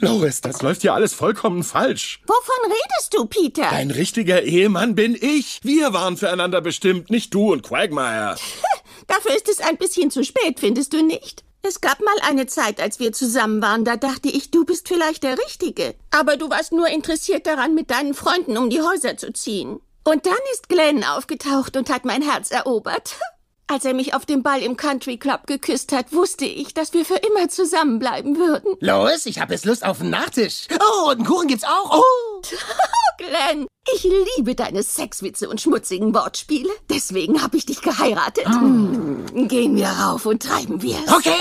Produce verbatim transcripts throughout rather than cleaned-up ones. Lois, das läuft ja alles vollkommen falsch. Wovon redest du, Peter? Dein richtiger Ehemann bin ich. Wir waren füreinander bestimmt, nicht du und Quagmire. Dafür ist es ein bisschen zu spät, findest du nicht? Es gab mal eine Zeit, als wir zusammen waren, da dachte ich, du bist vielleicht der Richtige. Aber du warst nur interessiert daran, mit deinen Freunden um die Häuser zu ziehen. Und dann ist Glenn aufgetaucht und hat mein Herz erobert. Als er mich auf dem Ball im Country Club geküsst hat, wusste ich, dass wir für immer zusammenbleiben würden. Lois, ich habe jetzt Lust auf einen Nachtisch. Oh, und einen Kuchen gibt's auch. Oh. Glenn, ich liebe deine Sexwitze und schmutzigen Wortspiele. Deswegen habe ich dich geheiratet. Mm. Gehen wir rauf und treiben wir's. Okay.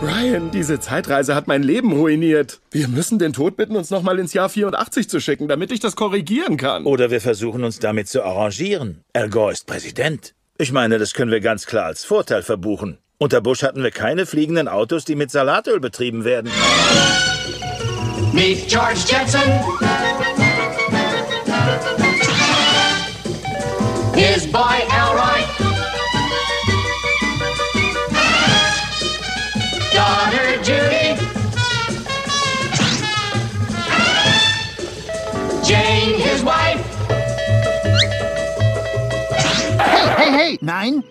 Brian, diese Zeitreise hat mein Leben ruiniert. Wir müssen den Tod bitten, uns nochmal ins Jahr vierundachtzig zu schicken, damit ich das korrigieren kann. Oder wir versuchen uns damit zu arrangieren. Al Gore ist Präsident. Ich meine, das können wir ganz klar als Vorteil verbuchen. Unter Bush hatten wir keine fliegenden Autos, die mit Salatöl betrieben werden. Meet George Jetson. His boy Elroy. Daughter Judy, Jane, his wife. Hey, hey, hey! Nein,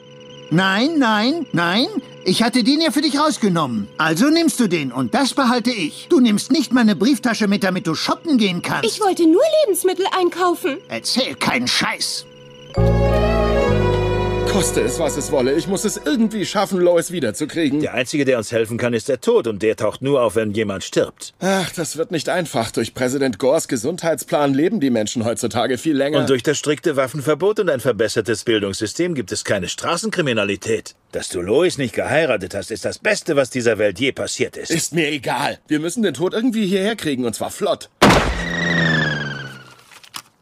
nein, nein, nein! Ich hatte den ja für dich rausgenommen. Also nimmst du den und das behalte ich. Du nimmst nicht meine Brieftasche mit, damit du shoppen gehen kannst. Ich wollte nur Lebensmittel einkaufen. Erzähl keinen Scheiß. Koste es, was es wolle. Ich muss es irgendwie schaffen, Lois wiederzukriegen. Der Einzige, der uns helfen kann, ist der Tod. Und der taucht nur auf, wenn jemand stirbt. Ach, das wird nicht einfach. Durch Präsident Gores Gesundheitsplan leben die Menschen heutzutage viel länger. Und durch das strikte Waffenverbot und ein verbessertes Bildungssystem gibt es keine Straßenkriminalität. Dass du Lois nicht geheiratet hast, ist das Beste, was dieser Welt je passiert ist. Ist mir egal. Wir müssen den Tod irgendwie hierher kriegen, und zwar flott.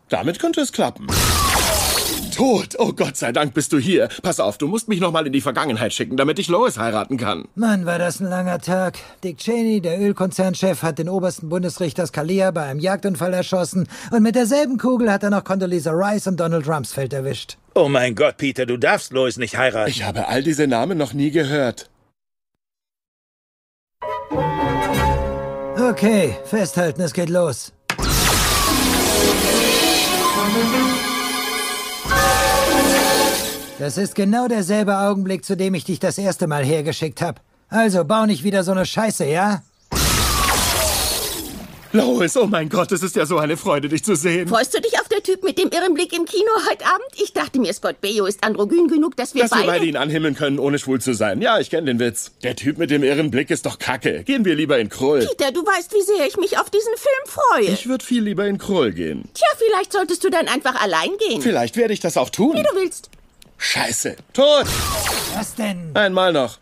Damit könnte es klappen. Tod! Oh Gott sei Dank bist du hier. Pass auf, du musst mich nochmal in die Vergangenheit schicken, damit ich Lois heiraten kann. Mann, war das ein langer Tag. Dick Cheney, der Ölkonzernchef, hat den obersten Bundesrichter Scalia bei einem Jagdunfall erschossen. Und mit derselben Kugel hat er noch Condoleezza Rice und Donald Rumsfeld erwischt. Oh mein Gott, Peter, du darfst Lois nicht heiraten. Ich habe all diese Namen noch nie gehört. Okay, festhalten, es geht los. Das ist genau derselbe Augenblick, zu dem ich dich das erste Mal hergeschickt habe. Also, bau nicht wieder so eine Scheiße, ja? Lois, oh mein Gott, es ist ja so eine Freude, dich zu sehen. Freust du dich auf den Typ mit dem irren Blick im Kino heute Abend? Ich dachte mir, Scott Baio ist androgyn genug, dass wir dass beide... Dass wir beide ihn anhimmeln können, ohne schwul zu sein. Ja, ich kenne den Witz. Der Typ mit dem irren Blick ist doch kacke. Gehen wir lieber in Kroll. Peter, du weißt, wie sehr ich mich auf diesen Film freue. Ich würde viel lieber in Kroll gehen. Tja, vielleicht solltest du dann einfach allein gehen. Vielleicht werde ich das auch tun. Wie du willst. Scheiße. Tot! Was denn? Einmal noch.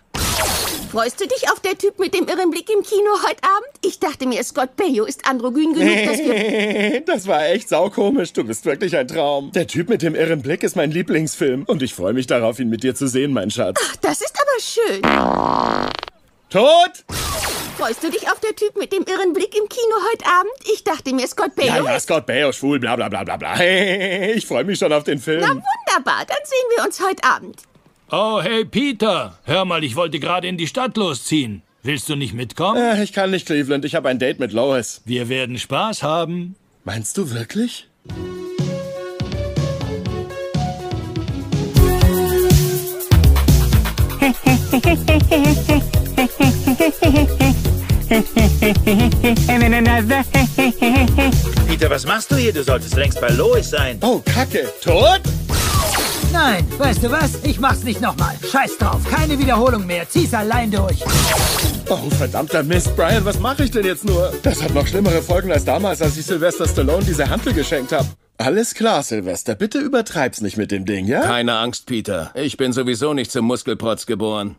Freust du dich auf der Typ mit dem irren Blick im Kino heute Abend? Ich dachte mir, Scott Baio ist androgyn genug, dass wir... Das war echt saukomisch. Du bist wirklich ein Traum. Der Typ mit dem irren Blick ist mein Lieblingsfilm. Und ich freue mich darauf, ihn mit dir zu sehen, mein Schatz. Ach, das ist aber schön. Tot! Freust du dich auf der Typ mit dem irren Blick im Kino heute Abend? Ich dachte mir, Scott Baio... Ja, ja, Scott Baio, schwul, bla bla bla bla bla. Ich freue mich schon auf den Film. Na wunderbar, dann sehen wir uns heute Abend. Oh, hey Peter, hör mal, ich wollte gerade in die Stadt losziehen. Willst du nicht mitkommen? Äh, ich kann nicht, Cleveland, ich habe ein Date mit Lois. Wir werden Spaß haben. Meinst du wirklich? Peter, was machst du hier? Du solltest längst bei Lois sein. Oh, Kacke. Tot? Nein, weißt du was? Ich mach's nicht nochmal. Scheiß drauf, keine Wiederholung mehr. Zieh's allein durch. Oh, verdammter Mist, Brian, was mache ich denn jetzt nur? Das hat noch schlimmere Folgen als damals, als ich Sylvester Stallone diese Hantel geschenkt habe. Alles klar, Sylvester, bitte übertreib's nicht mit dem Ding, ja? Keine Angst, Peter. Ich bin sowieso nicht zum Muskelprotz geboren.